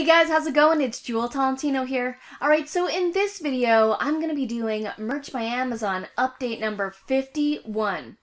Hey guys, how's it going? It's Jewel Tolentino here. Alright, so in this video, I'm going to be doing Merch by Amazon update number 51.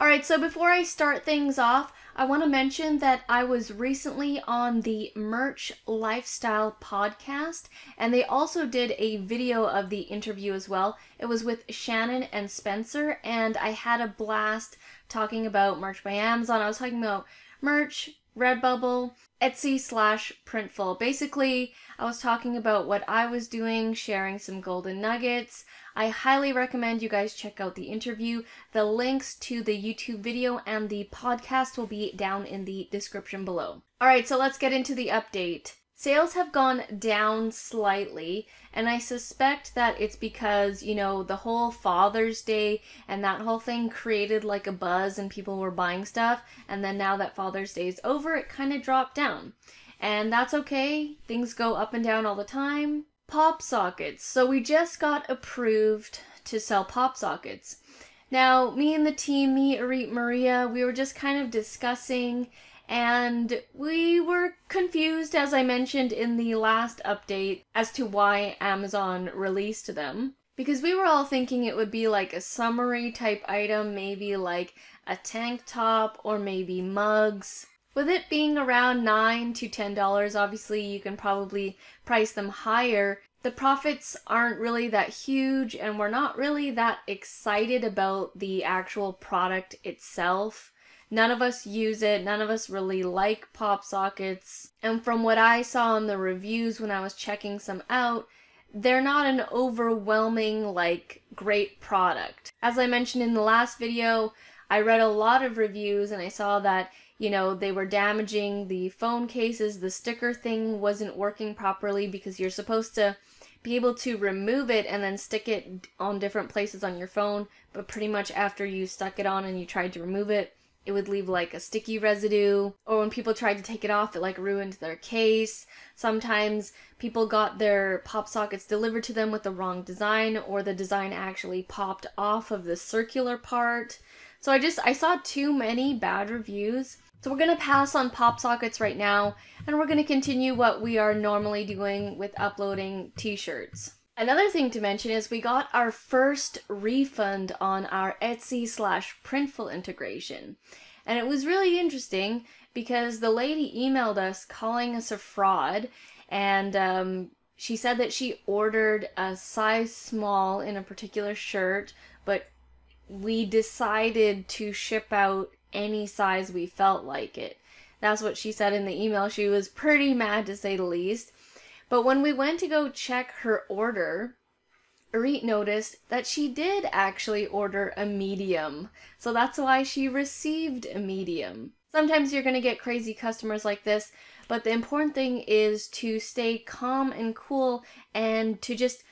Alright, so before I start things off, I want to mention that I was recently on the Merch Lifestyle podcast, and they also did a video of the interview as well. It was with Shannon and Spencer, and I had a blast talking about Merch by Amazon. I was talking about merch, Redbubble, Etsy/Printful. Basically, I was talking about what I was doing, sharing some golden nuggets. I highly recommend you guys check out the interview. The links to the YouTube video and the podcast will be down in the description below. Alright, so let's get into the update. Sales have gone down slightly, and I suspect that it's because, you know, the whole Father's Day and that whole thing created like a buzz and people were buying stuff, and then now that Father's Day is over, it kind of dropped down. And that's okay, things go up and down all the time. PopSockets. So we just got approved to sell PopSockets. Now, me and the team, me, Arit, Maria, we were just kind of discussing, and we were confused, as I mentioned in the last update, as to why Amazon released them. Because we were all thinking it would be like a summery type item, maybe like a tank top or maybe mugs. With it being around $9 to $10, obviously you can probably price them higher. The profits aren't really that huge, and we're not really that excited about the actual product itself. None of us use it, none of us really like PopSockets, and from what I saw in the reviews when I was checking some out, they're not an overwhelming, like, great product. As I mentioned in the last video, I read a lot of reviews and I saw that, you know, they were damaging the phone cases, the sticker thing wasn't working properly because you're supposed to be able to remove it and then stick it on different places on your phone, but pretty much after you stuck it on and you tried to remove it, it would leave like a sticky residue, or when people tried to take it off, it like ruined their case. Sometimes people got their PopSockets delivered to them with the wrong design, or the design actually popped off of the circular part. So I saw too many bad reviews. So we're going to pass on PopSockets right now, and we're going to continue what we are normally doing with uploading t-shirts. Another thing to mention is we got our first refund on our Etsy/Printful integration. And it was really interesting because the lady emailed us calling us a fraud, and she said that she ordered a size small in a particular shirt, but we decided to ship out any size we felt like it. That's what she said in the email. She was pretty mad, to say the least. But when we went to go check her order, Arit noticed that she did actually order a medium. So that's why she received a medium. Sometimes you're going to get crazy customers like this, but the important thing is to stay calm and cool and to just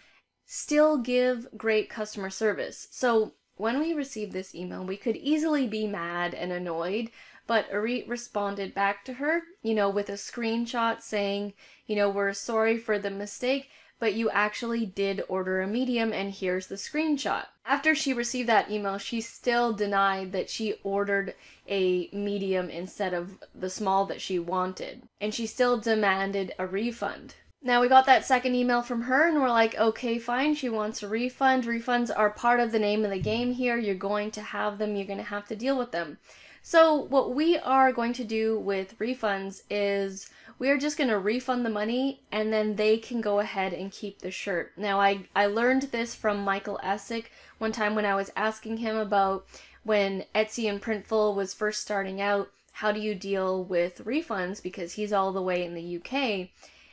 still give great customer service. So when we received this email, we could easily be mad and annoyed, but Arit responded back to her, you know, with a screenshot saying, you know, we're sorry for the mistake, but you actually did order a medium, and here's the screenshot. After she received that email, she still denied that she ordered a medium instead of the small that she wanted, and she still demanded a refund. Now we got that second email from her, and we're like, okay, fine, she wants a refund. Refunds are part of the name of the game here. You're going to have them. You're going to have to deal with them. So what we are going to do with refunds is we are just going to refund the money, and then they can go ahead and keep the shirt. Now I learned this from Michael Essick one time when I was asking him about when Etsy and Printful was first starting out, how do you deal with refunds, because he's all the way in the UK.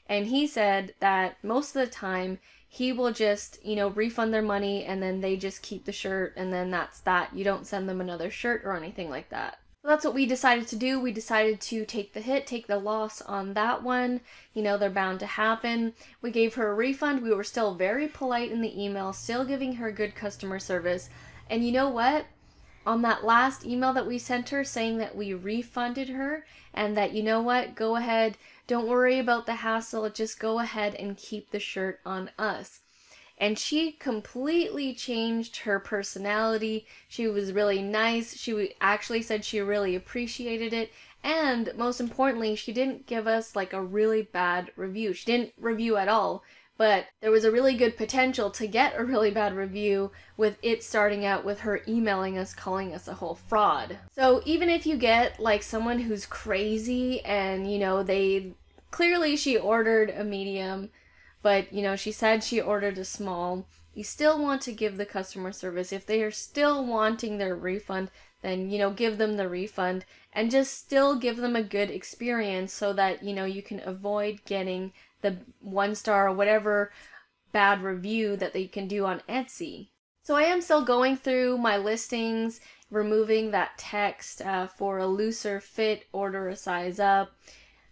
And he said that most of the time he will just, you know, refund their money, and then they just keep the shirt, and then that's that. You don't send them another shirt or anything like that. That's what we decided to do. We decided to take the hit, take the loss on that one. You know, they're bound to happen. We gave her a refund. We were still very polite in the email, still giving her good customer service. And you know what? On that last email that we sent her saying that we refunded her and that, you know what, go ahead, don't worry about the hassle, just go ahead and keep the shirt on us. and she completely changed her personality. She was really nice. She actually said she really appreciated it. And most importantly, she didn't give us like a really bad review. She didn't review at all, but there was a really good potential to get a really bad review with it starting out with her emailing us, calling us a whole fraud. So even if you get like someone who's crazy and, you know, they clearly she ordered a medium, but you know, she said she ordered a small, you still want to give the customer service. If they are still wanting their refund, then, you know, give them the refund and just still give them a good experience so that, you know, you can avoid getting the 1-star or whatever bad review that they can do on Etsy. So I am still going through my listings, removing that text for a looser fit, order a size up.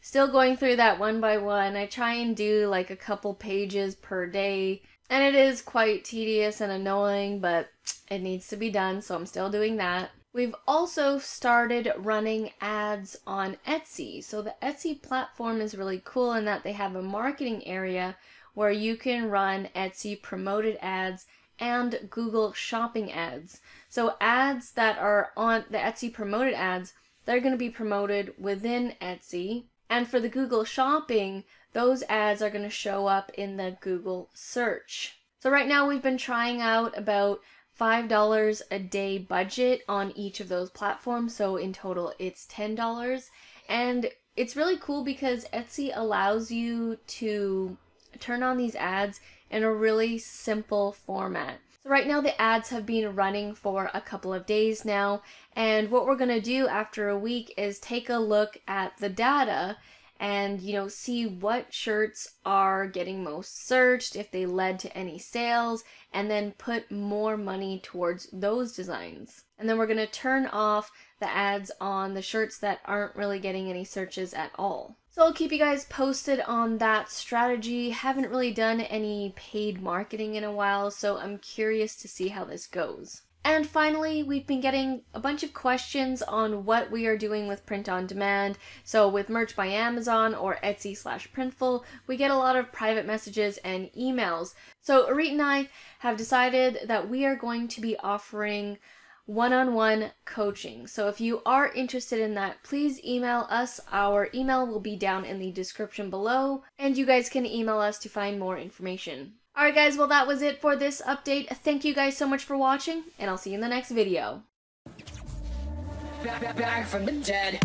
Still going through that one by one. I try and do like a couple pages per day, and it is quite tedious and annoying, but it needs to be done, so I'm still doing that. We've also started running ads on Etsy. So the Etsy platform is really cool in that they have a marketing area where you can run Etsy promoted ads and Google shopping ads. So ads that are on the Etsy promoted ads, they're going to be promoted within Etsy. And for the Google shopping, those ads are going to show up in the Google search. So right now we've been trying out about $5 a day budget on each of those platforms, so in total it's $10. And it's really cool because Etsy allows you to turn on these ads in a really simple format. So right now the ads have been running for a couple of days now, and what we're going to do after a week is take a look at the data and, you know, see what shirts are getting most searched, if they led to any sales, and then put more money towards those designs. And then we're going to turn off the ads on the shirts that aren't really getting any searches at all. So I'll keep you guys posted on that strategy. Haven't really done any paid marketing in a while, so I'm curious to see how this goes. And finally, we've been getting a bunch of questions on what we are doing with print on demand. So with Merch by Amazon or Etsy/Printful, we get a lot of private messages and emails. So Arit and I have decided that we are going to be offering one-on-one coaching. So if you are interested in that, please email us. Our email will be down in the description below, and you guys can email us to find more information. Alright guys, well that was it for this update. Thank you guys so much for watching, and I'll see you in the next video. Back from the dead.